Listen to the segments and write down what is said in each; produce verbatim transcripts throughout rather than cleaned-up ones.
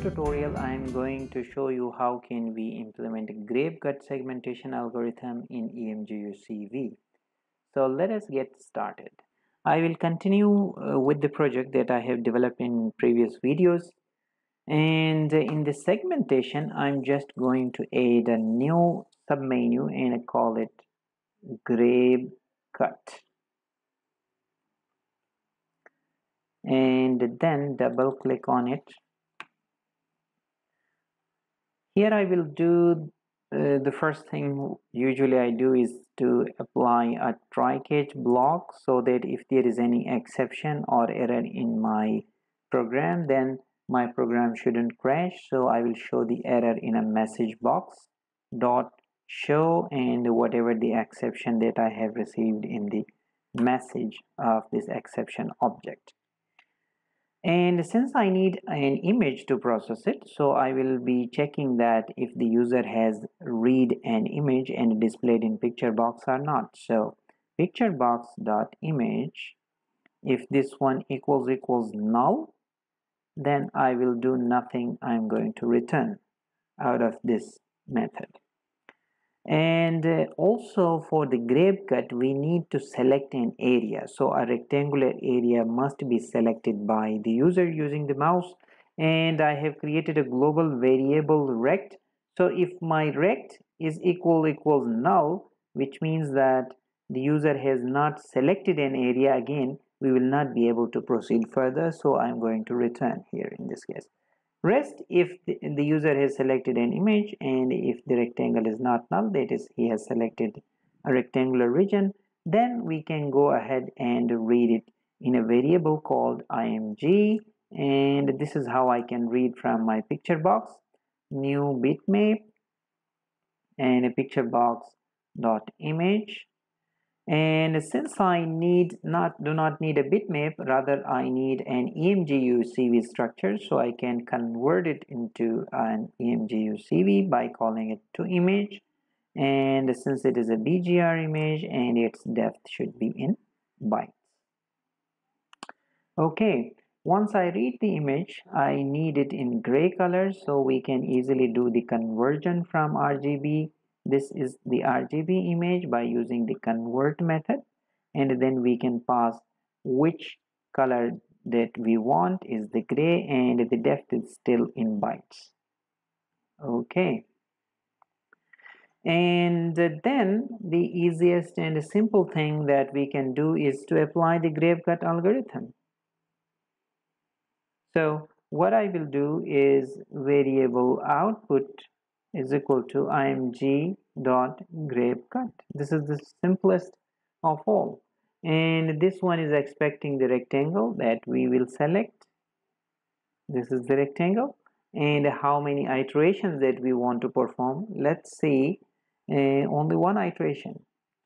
tutorial I am going to show you how can we implement GrabCut segmentation algorithm in EmguCV. So let us get started. I will continue uh, with the project that I have developed in previous videos, and in the segmentation I'm just going to add a new submenu and I call it GrabCut, and then double click on it. Here I will do uh, the first thing usually I do is to apply a try catch block, so that if there is any exception or error in my program, then my program shouldn't crash. So I will show the error in a message box dot show, and whatever the exception that I have received in the message of this exception object. And since I need an image to process it, so I will be checking that if the user has read an image and displayed in picture box or not. So picture box dot image, if this one equals equals null, then I will do nothing. I'm going to return out of this method. And also for the GrabCut, we need to select an area. So a rectangular area must be selected by the user using the mouse. And I have created a global variable rect. So if my rect is equal equals null, which means that the user has not selected an area, again, we will not be able to proceed further. So I'm going to return here in this case. Rest, if the, the user has selected an image, and if the rectangle is not null, that is, he has selected a rectangular region, then we can go ahead and read it in a variable called img. And this is how I can read from my picture box, new bitmap, and a picture box dot image. And since I need not do not need a bitmap, rather I need an EmguCV structure, so I can convert it into an EmguCV by calling it to image. And since it is a B G R image, and its depth should be in bytes. Okay, once I read the image, I need it in gray color, so we can easily do the conversion from R G B. This is the R G B image by using the convert method, and then we can pass which color that we want is the gray, and the depth is still in bytes. Okay, and then the easiest and simple thing that we can do is to apply the GrabCut algorithm. So what I will do is variable output is equal to img dot GrabCut. This is the simplest of all, and this one is expecting the rectangle that we will select. This is the rectangle, and how many iterations that we want to perform. Let's see, uh, only one iteration.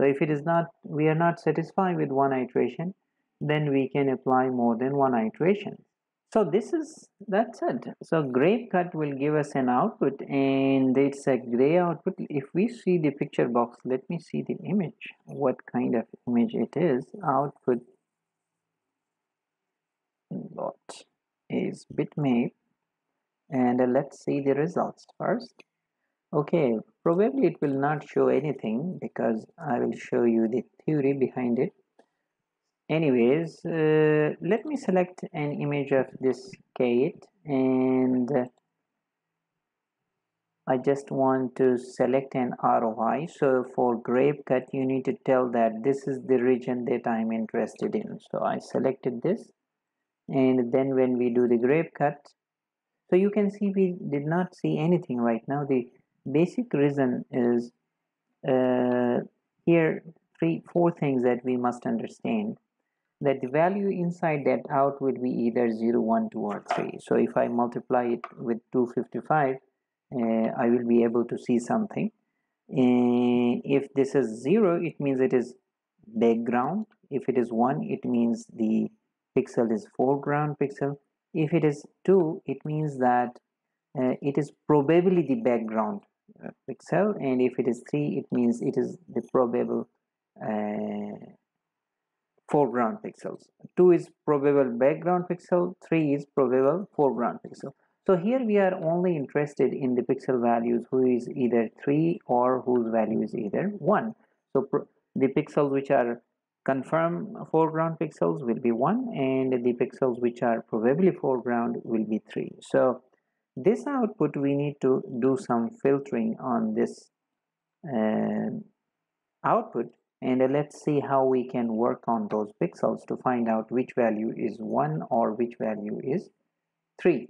So if it is not, we are not satisfied with one iteration, then we can apply more than one iteration. So this is, that's it. So GrabCut will give us an output, and it's a gray output. If we see the picture box, let me see the image, what kind of image it is. Output dot is bitmap, and let's see the results first. Okay, probably it will not show anything because I will show you the theory behind it. Anyways, uh, let me select an image of this cat, and uh, I just want to select an R O I. So for GrabCut, you need to tell that this is the region that I'm interested in. So I selected this, and then when we do the GrabCut, so you can see we did not see anything right now. The basic reason is uh, here three, four things that we must understand. That the value inside that out would be either zero, one, two, or three. So if I multiply it with two hundred fifty-five, uh, I will be able to see something. Uh, if this is zero, it means it is background. If it is one, it means the pixel is foreground pixel. If it is two, it means that uh, it is probably the background uh, pixel. And if it is three, it means it is the probable uh, foreground pixels. Two is probable background pixel, three is probable foreground pixel. So here we are only interested in the pixel values who is either three or whose value is either one. So the pixels which are confirmed foreground pixels will be one, and the pixels which are probably foreground will be three. So this output, we need to do some filtering on this uh, output, and uh, let's see how we can work on those pixels to find out which value is one or which value is three.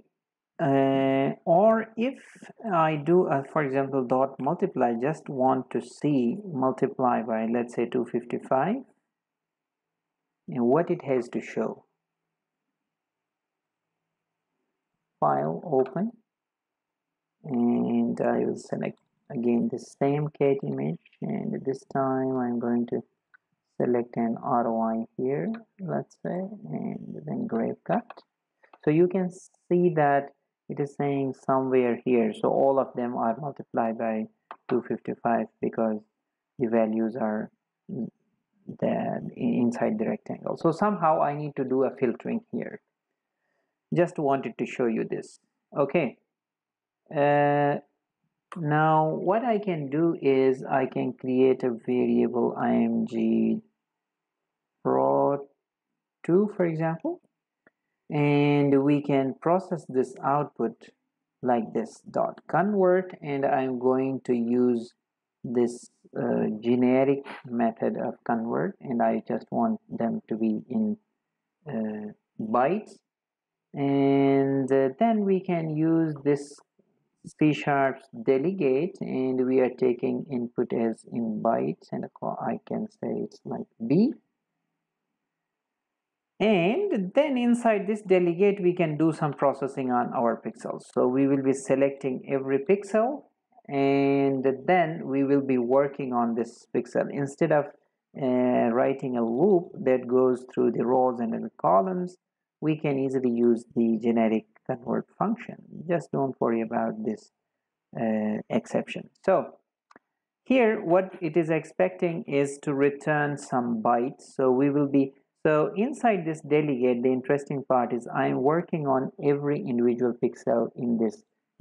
Uh, or if I do uh, for example dot multiply, just want to see multiply by, let's say, two fifty-five, and what it has to show. File, open, and I will select again the same cat image, and this time I'm going to select an R O I here, let's say, and then GrabCut. So you can see that it is saying somewhere here, so all of them are multiplied by two fifty-five because the values are the, inside the rectangle. So somehow I need to do a filtering here. Just wanted to show you this. Okay. Uh, now what I can do is I can create a variable img pro two, for example, and we can process this output like this dot convert, and I'm going to use this uh, generic method of convert, and I just want them to be in uh, bytes, and uh, then we can use this C sharp delegate, and we are taking input as in bytes, and I can say it's like B. And then inside this delegate we can do some processing on our pixels. So we will be selecting every pixel, and then we will be working on this pixel instead of uh, writing a loop that goes through the rows and the columns. We can easily use the generic convert function. Just don't worry about this uh, exception. So here what it is expecting is to return some bytes. So we will be So inside this delegate, the interesting part is I am working on every individual pixel in this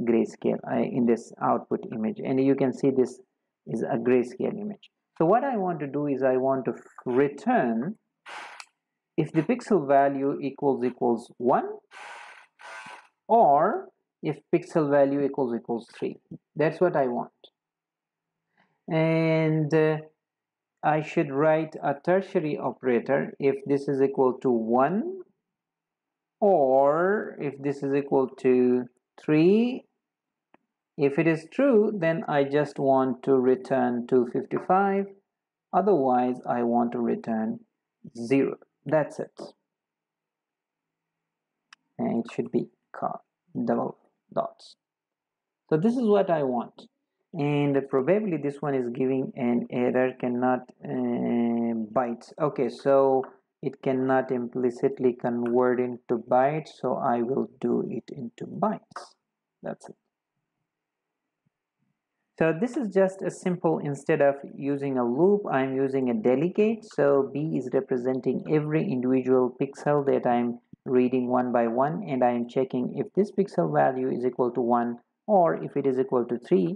grayscale, uh, in this output image. And you can see this is a grayscale image. So what I want to do is I want to return if the pixel value equals equals one, or if pixel value equals equals three. That's what I want. And Uh, I should write a tertiary operator if this is equal to one, or if this is equal to three. If it is true, then I just want to return two fifty-five, otherwise I want to return zero. That's it. And it should be double dots. So this is what I want. And probably this one is giving an error, cannot uh, bytes. Okay, so it cannot implicitly convert into bytes, so I will do it into bytes. That's it. So this is just a simple, instead of using a loop, I'm using a delegate. So B is representing every individual pixel that I'm reading one by one, and I'm checking if this pixel value is equal to one or if it is equal to three.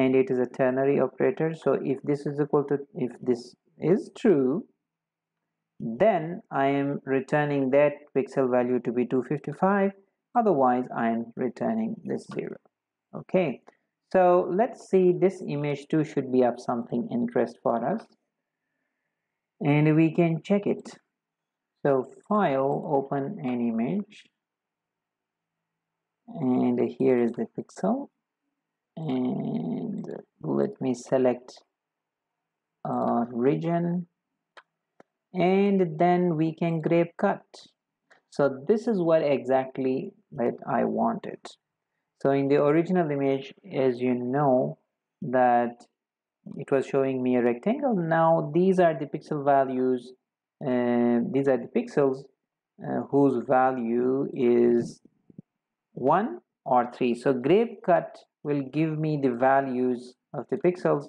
And it is a ternary operator, so if this is equal to, if this is true, then I am returning that pixel value to be two fifty-five, otherwise I am returning this zero. Okay, so let's see, this image too should be of something interest for us, and we can check it. So file, open an image, and here is the pixel, and let me select uh, region, and then we can grab cut. So this is what exactly that I wanted. So in the original image, as you know, that it was showing me a rectangle. Now these are the pixel values, uh, these are the pixels uh, whose value is one or three. So grab cut will give me the values of the pixels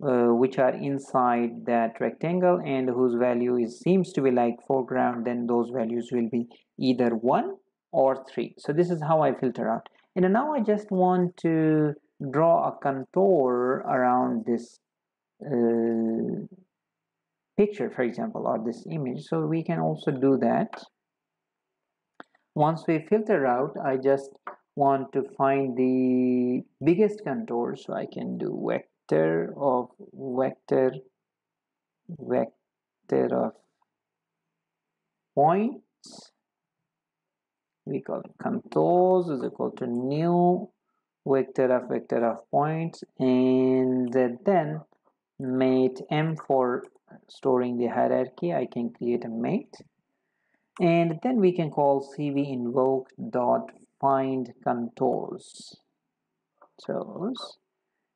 uh, which are inside that rectangle and whose value is seems to be like foreground. Then those values will be either one or three. So this is how I filter out. And now I just want to draw a contour around this uh, picture, for example, or this image. So we can also do that. Once we filter out, I just want to find the biggest contour. So I can do vector of vector, vector of points. We call it contours is equal to new vector of vector of points, and then mate M for storing the hierarchy. I can create a mate, and then we can call C V invoke dot find contours. So,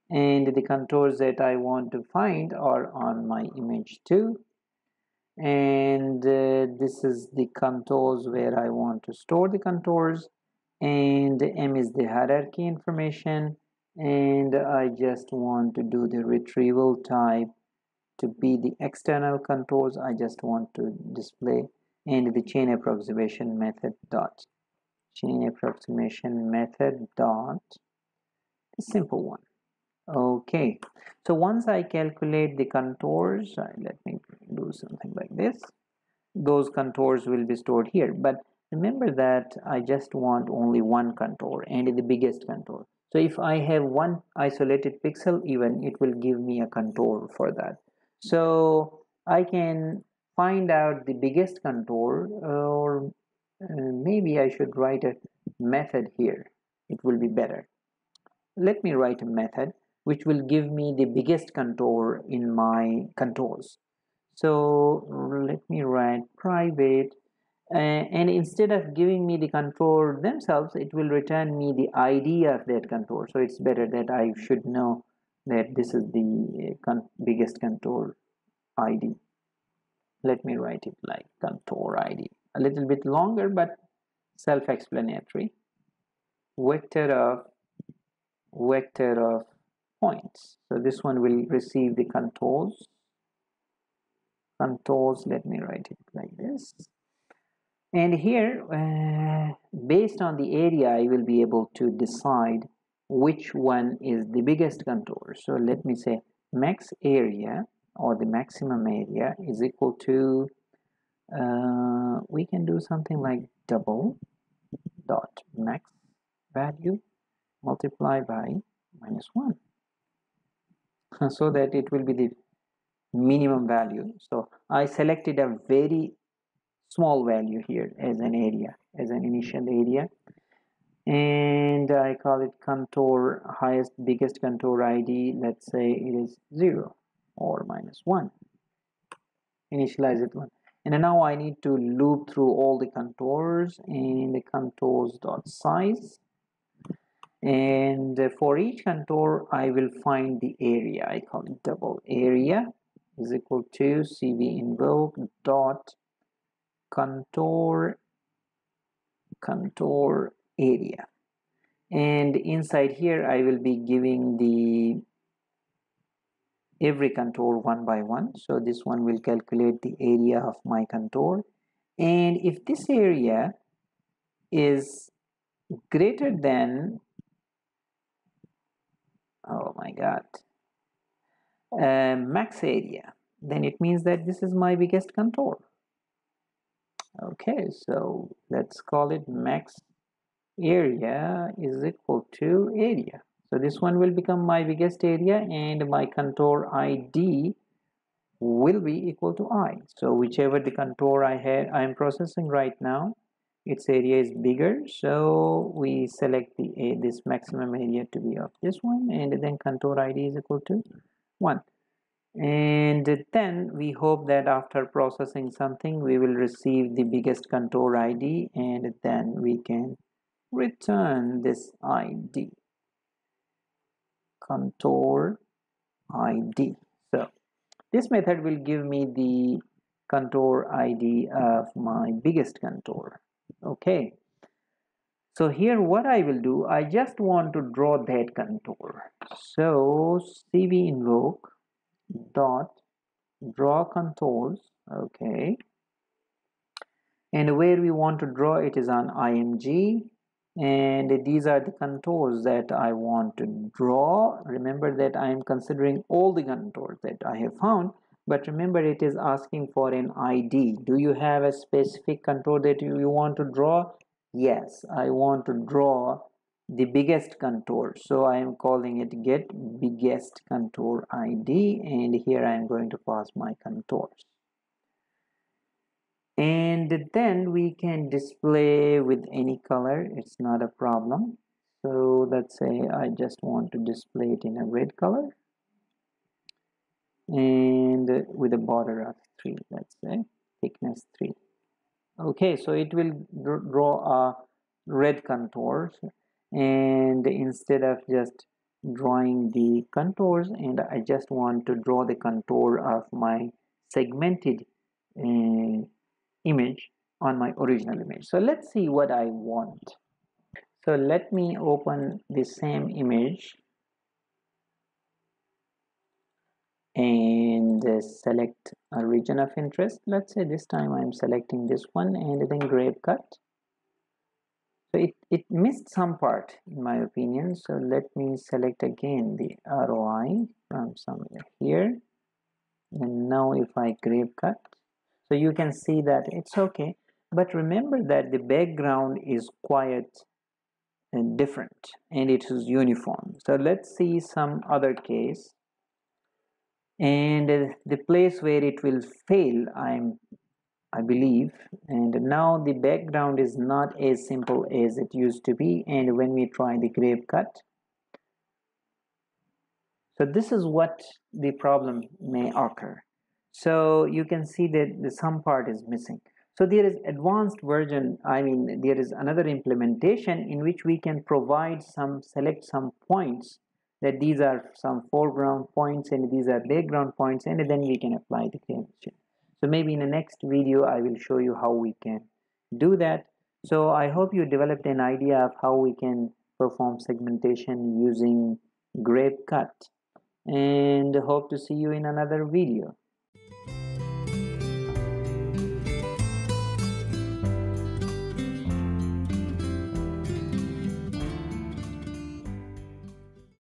and the contours that I want to find are on my image too. And uh, this is the contours where I want to store the contours, and M is the hierarchy information, and I just want to do the retrieval type to be the external contours. I just want to display, and the chain approximation method dot chain approximation method dot simple one. Okay, so once I calculate the contours, let me do something like this. Those contours will be stored here, but remember that I just want only one contour and the biggest contour. So if I have one isolated pixel, even it will give me a contour for that. So I can find out the biggest contour, or maybe I should write a method here. It will be better. Let me write a method which will give me the biggest contour in my contours. So let me write private, uh, and instead of giving me the contour themselves, it will return me the I D of that contour. So it's better that I should know that this is the con biggest contour I D. Let me write it like contour I D. A little bit longer, but self-explanatory. Vector of vector of points. So this one will receive the contours. Contours, let me write it like this. And here, uh, based on the area, I will be able to decide which one is the biggest contour. So let me say max area, or the maximum area, is equal to, uh, we can do something like double dot max value multiply by minus one, so that it will be the minimum value. So I selected a very small value here as an area, as an initial area, and I call it contour highest biggest contour I D. Let's say it is zero or minus one. Initialize it one, and now I need to loop through all the contours and the contours dot size. And for each contour, I will find the area. I call it double area is equal to C V invoke dot contour contour area. And inside here, I will be giving the every contour one by one. So this one will calculate the area of my contour. And if this area is greater than oh my god uh, max area, then it means that this is my biggest contour. Okay, so let's call it max area is equal to area. So this one will become my biggest area, and my contour I D will be equal to I. So whichever the contour I had I'm processing right now, its area is bigger, so we select the uh, this maximum area to be of this one, and then contour I D is equal to one. And then we hope that after processing something, we will receive the biggest contour I D, and then we can return this I D, contour I D. So this method will give me the contour I D of my biggest contour. Okay, so here what I will do, I just want to draw that contour. So C V invoke dot draw contours. Okay, and where we want to draw it is on I M G, and these are the contours that I want to draw. Remember that I am considering all the contours that I have found, but remember it is asking for an I D. Do you have a specific contour that you, you want to draw? Yes, I want to draw the biggest contour, so I am calling it get biggest contour I D, and here I am going to pass my contours. And then we can display with any color, it's not a problem. So let's say I just want to display it in a red color and with a border of three, let's say thickness three. Okay, so it will draw a red contours, and instead of just drawing the contours, and I just want to draw the contour of my segmented uh, image on my original image. So let's see what I want. So let me open the same image and select a region of interest. Let's say this time I'm selecting this one, and then GrabCut. So it, it missed some part in my opinion. So let me select again the R O I from somewhere here, and now if I GrabCut, so you can see that it's okay, but remember that the background is quite and different and it is uniform. So let's see some other case, and the place where it will fail, I'm I believe, and now the background is not as simple as it used to be. And when we try the GrabCut, so this is what the problem may occur. So you can see that the some part is missing. So there is advanced version, I mean there is another implementation in which we can provide some, select some points that these are some foreground points and these are background points, and then we can apply the connection. So maybe in the next video I will show you how we can do that. So I hope you developed an idea of how we can perform segmentation using GrabCut, and hope to see you in another video.